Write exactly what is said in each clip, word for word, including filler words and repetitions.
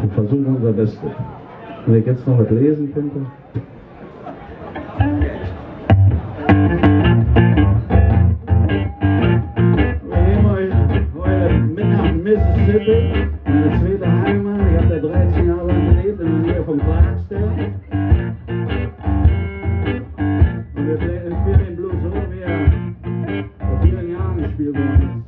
Wir versuchen unser Bestes. Wenn ich jetzt noch was lesen könnte. Wir nehmen euch heute mit nach Mississippi, meine zweite Heimat. Ich habe da dreizehn Jahre lang gelebt in der Nähe von Clarksdale. Und wir spielen den Blues so, wie er vor vielen Jahren gespielt worden ist.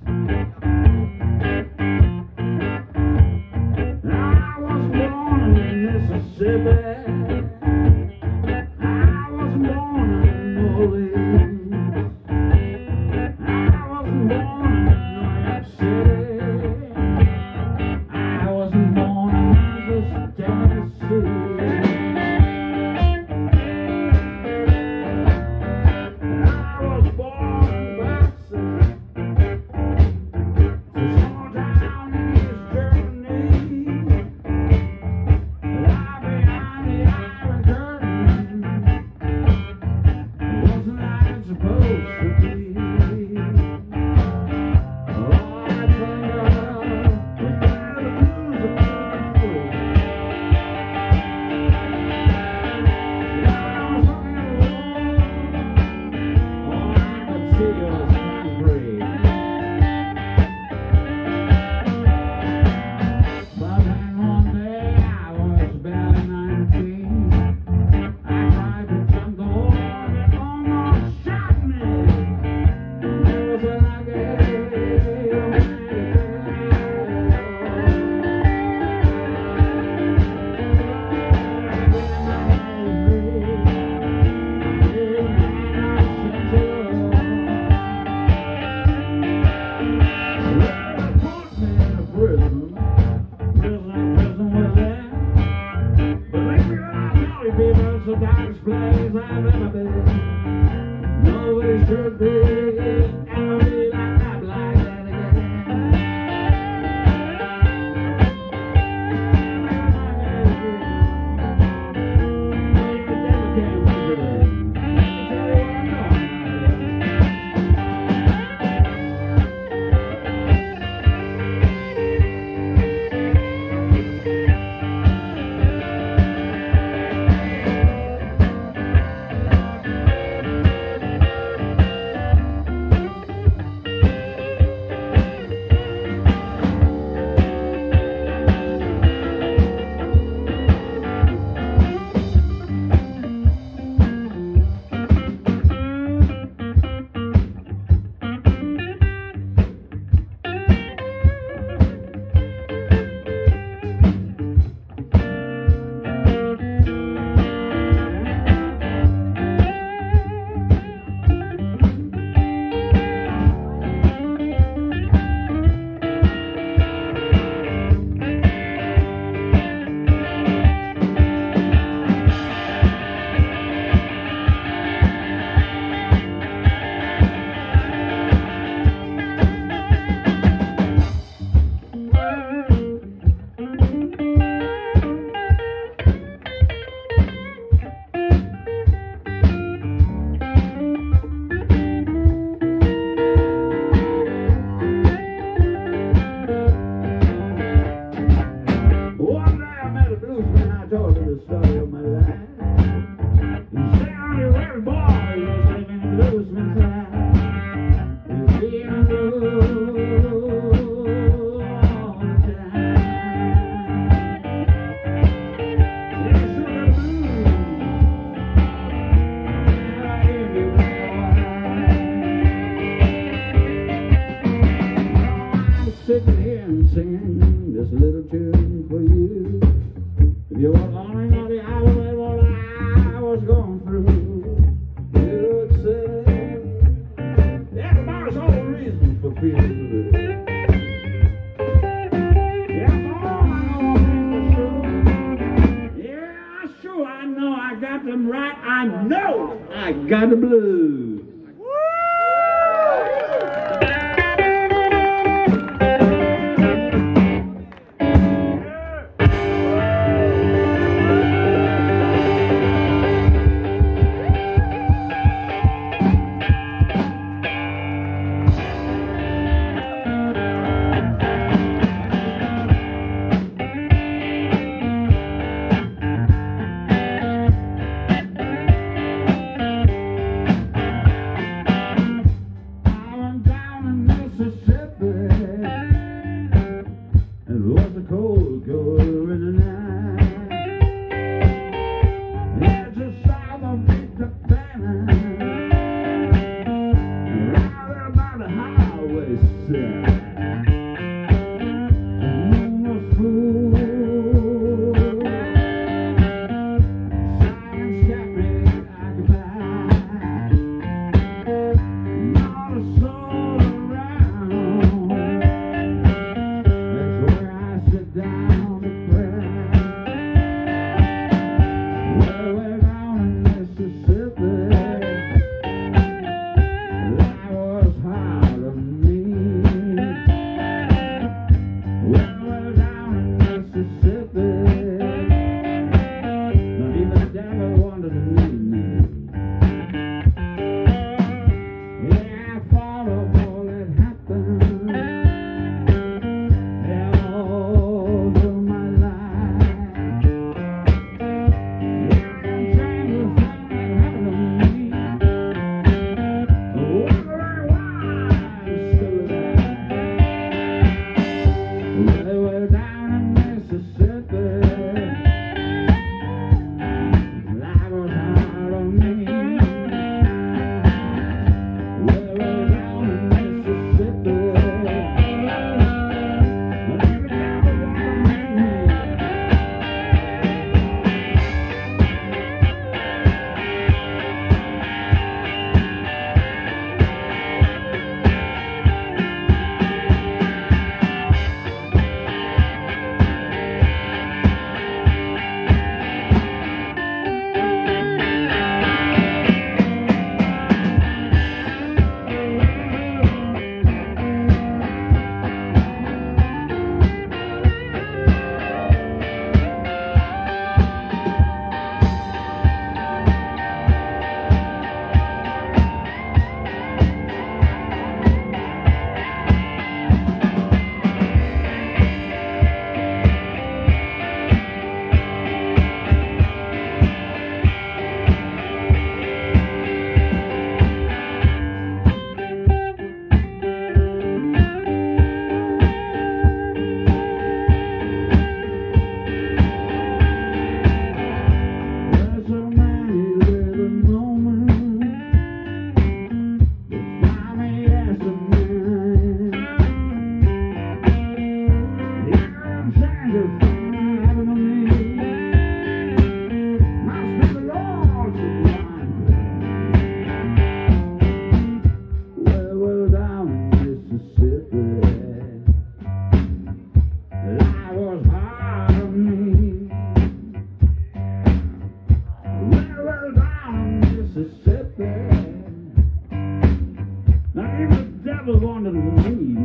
never wanted to leave you.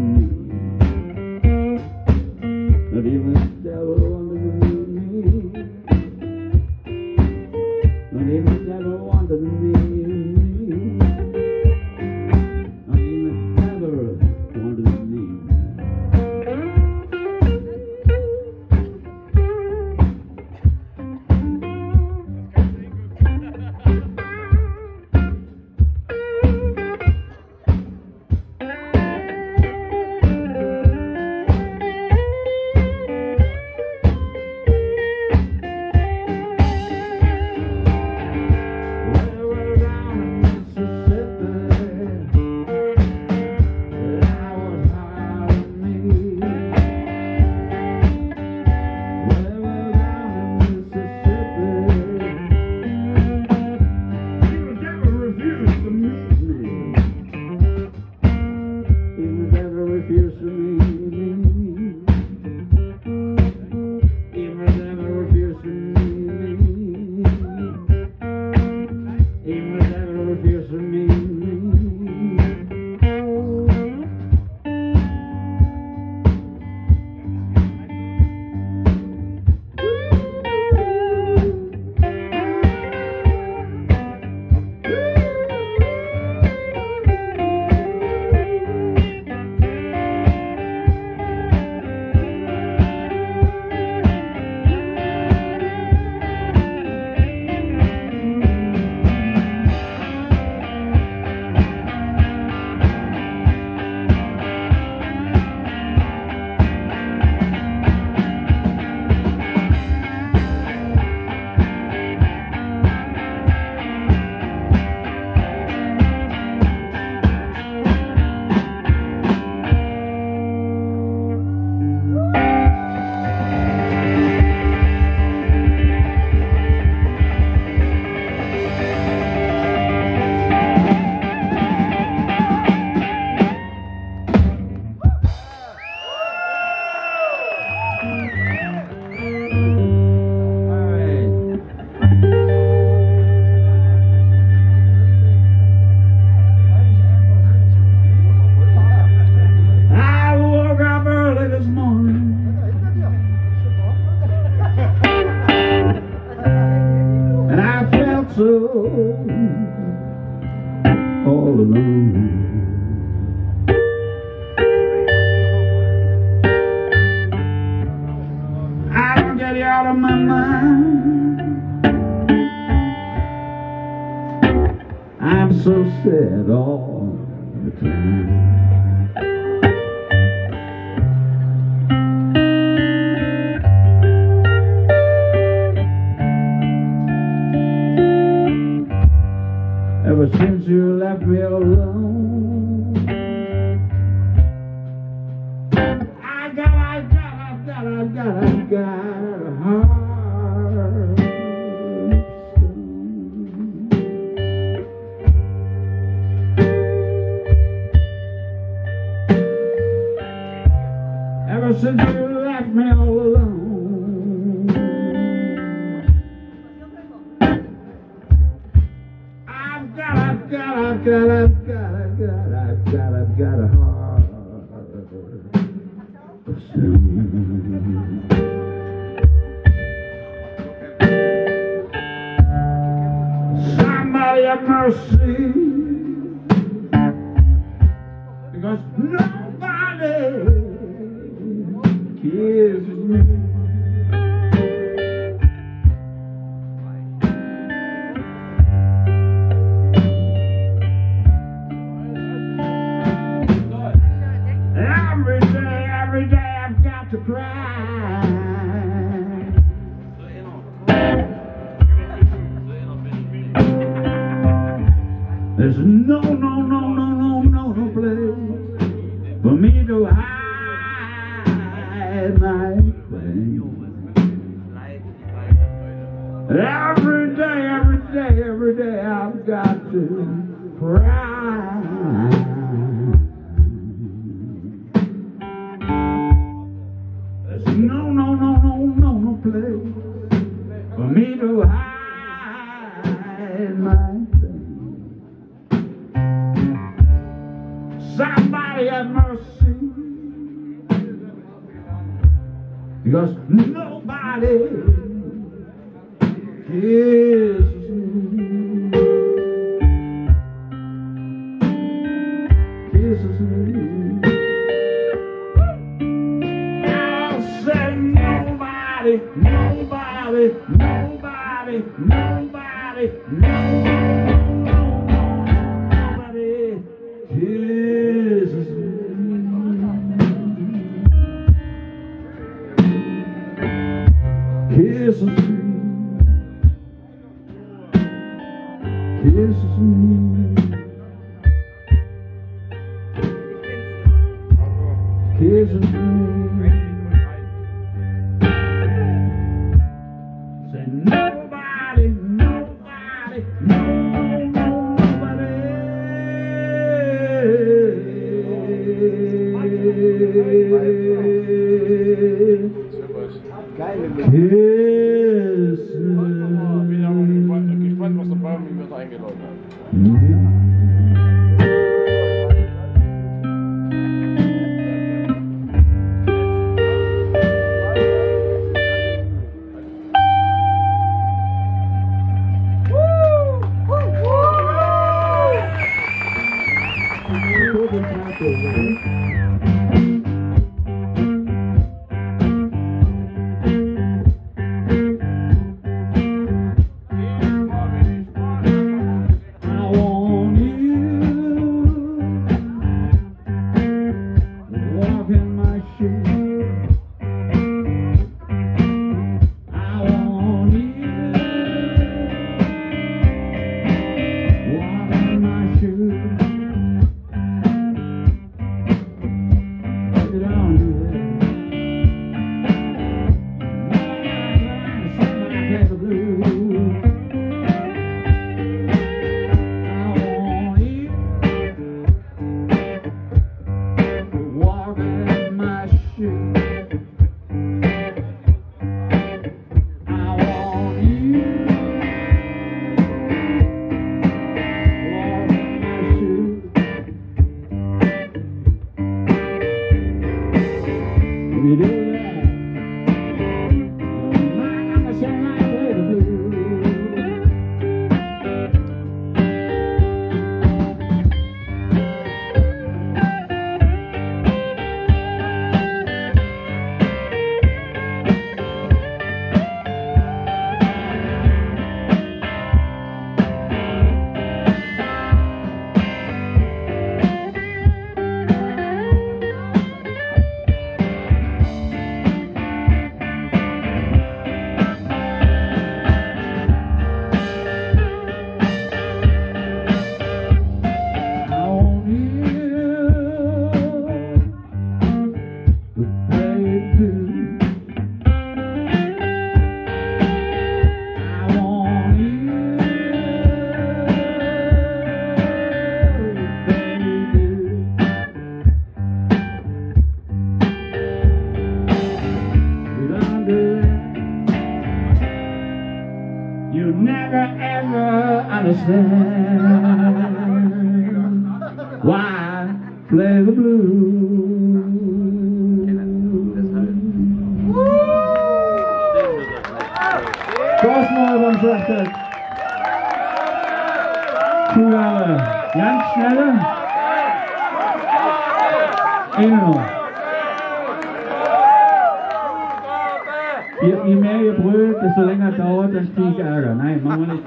Not even the devil wanted to leave me. Not even the devil wanted to leave me. have mercy. Because nobody gives me, kisses me. I said nobody, nobody, nobody, nobody, nobody. Kisses me, kisses me, kisses me. Say nobody, nobody, nobody. Kissen. Ich bin gespannt, was der Baum mir da eingeladen hat. You never ever understand why I play the blues. Großmauer sagt Zugabe. Ganz schnelle. Immer. Je, je mehr ihr brüllt, desto länger dauert, dann kriege ich Ärger. Nein, machen wir nicht.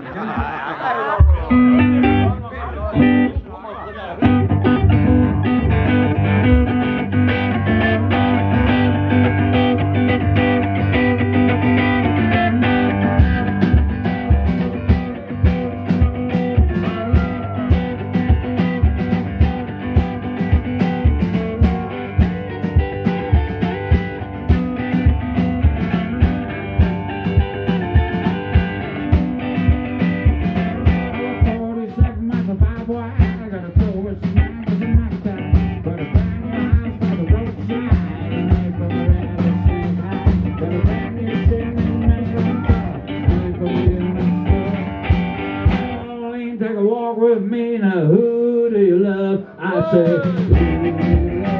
With me now, who do you love? I say,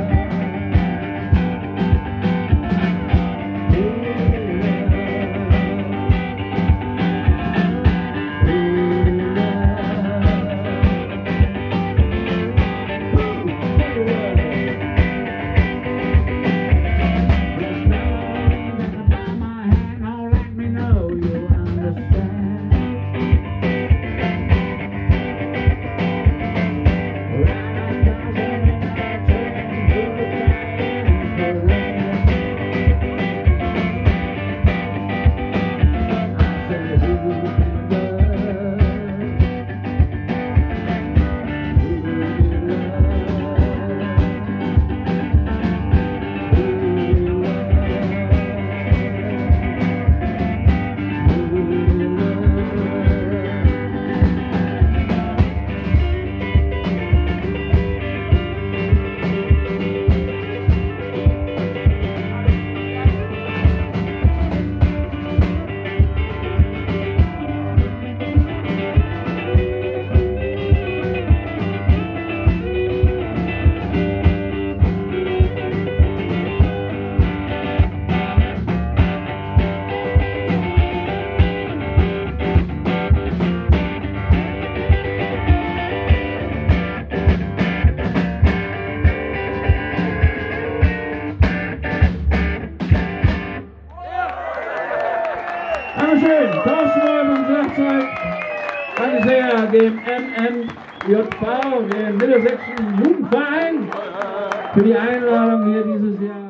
Dankeschön, neunzehnhundertsechzehn. Danke sehr dem M M J V, dem Mittelsächsischen Jugendverein, für die Einladung hier dieses Jahr.